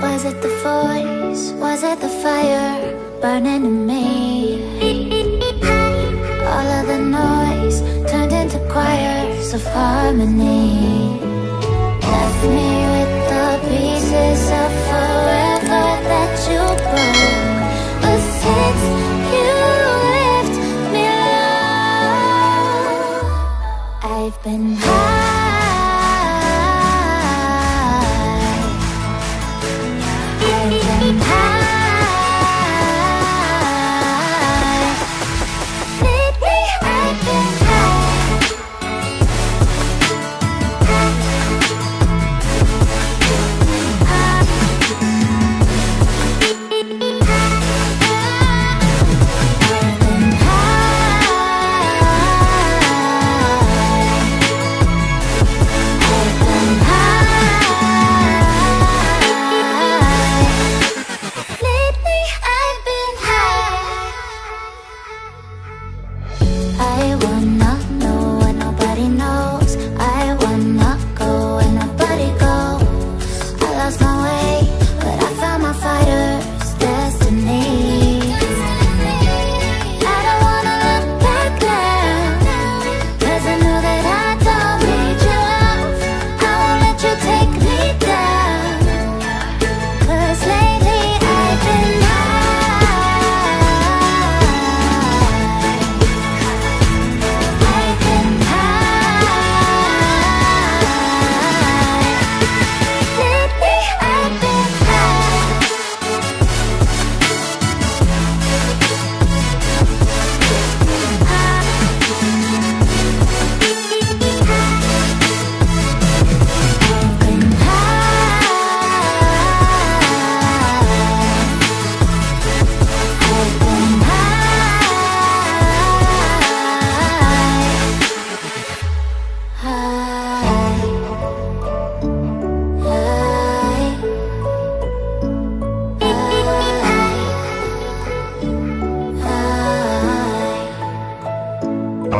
Was it the voice? Was it the fire burning in me? All of the noise turned into choirs of harmony. Left me with the pieces of forever that you broke. But since you left me alone, I've been high.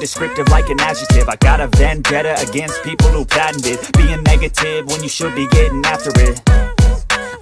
Descriptive like an adjective. I got a vendetta against people who patented being negative when you should be getting after it.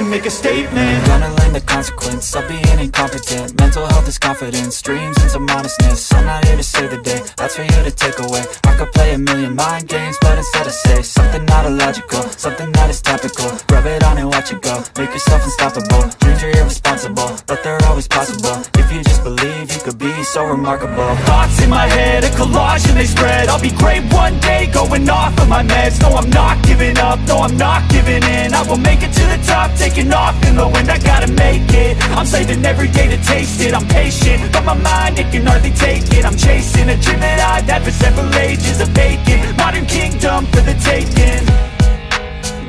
and make a statement. I'm gonna learn the consequence of being incompetent. Mental health is confidence, dreams into modestness. I'm not here to save the day, that's for you to take away. I could play a million mind games, but instead I say something not illogical, something that is topical. Rub it on and watch it go, make yourself unstoppable. Dreams are irresponsible, but they're always possible. If you just believe, you could be so remarkable. Thoughts in my head, a collage and they spread. I'll be great one day, going off of my meds. No, I'm not giving up, no, I'm not giving in. I will make it to the top, taking off in the wind. I gotta make it, I'm saving every day to taste it. I'm patient, but my mind, it can hardly take it. I'm chasing a dream that I've had for several ages. A vacant modern kingdom for the taking.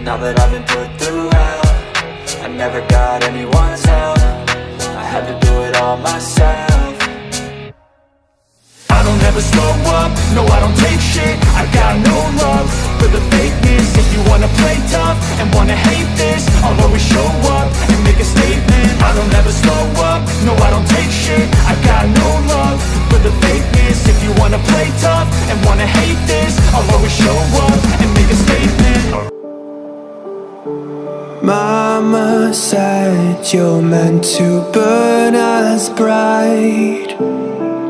Now that I've been put through hell, I never got anyone's help, I had to do it all myself. I don't ever slow up, no I don't take shit. I've got no love for the fakeness. If you wanna play tough and wanna hate this. I'll always show up and make a statement. I don't ever slow up, no I don't take shit. I've got no love for the fakeness. If you wanna play tough and wanna hate this, I'll always show up and make a statement. Mama said you're meant to burn as bright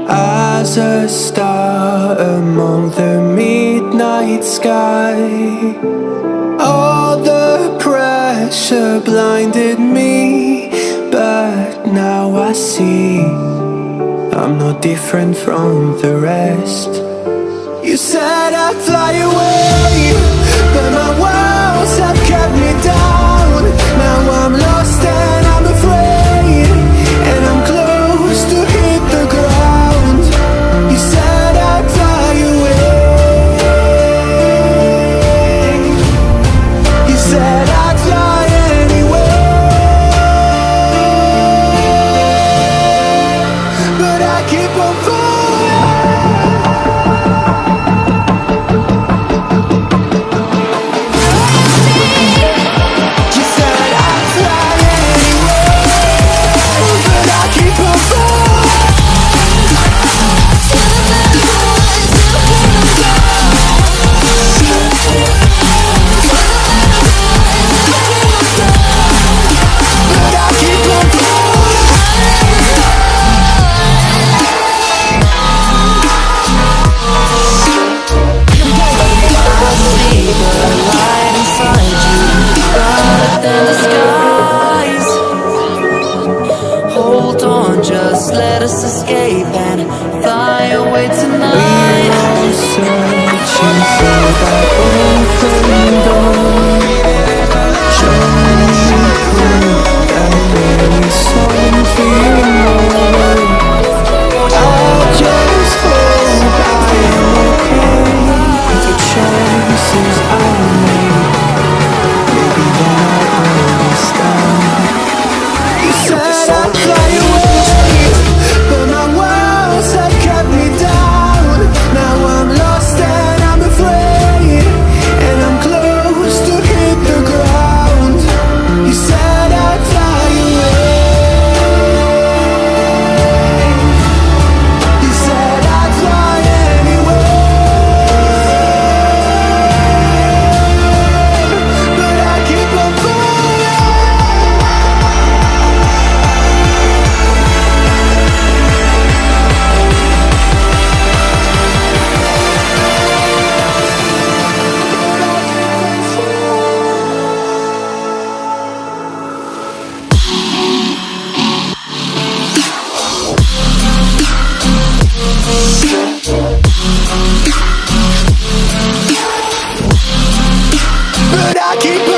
as a star among the midnight sky. All the pressure blinded me, but now I see I'm not different from the rest. You said I'd fly away, but my walls have kept me down. Now I'm lost and I'm afraid, and I'm close to hit the ground. You said I'd fly away. You said I'd fly anyway, but I keep on falling. Let us escape and fly away tonight. We are searching for that open door, trying to prove that there is something more. I just hope I am okay with the choices I made. Maybe then I'll understand. You said I'd fly away, keep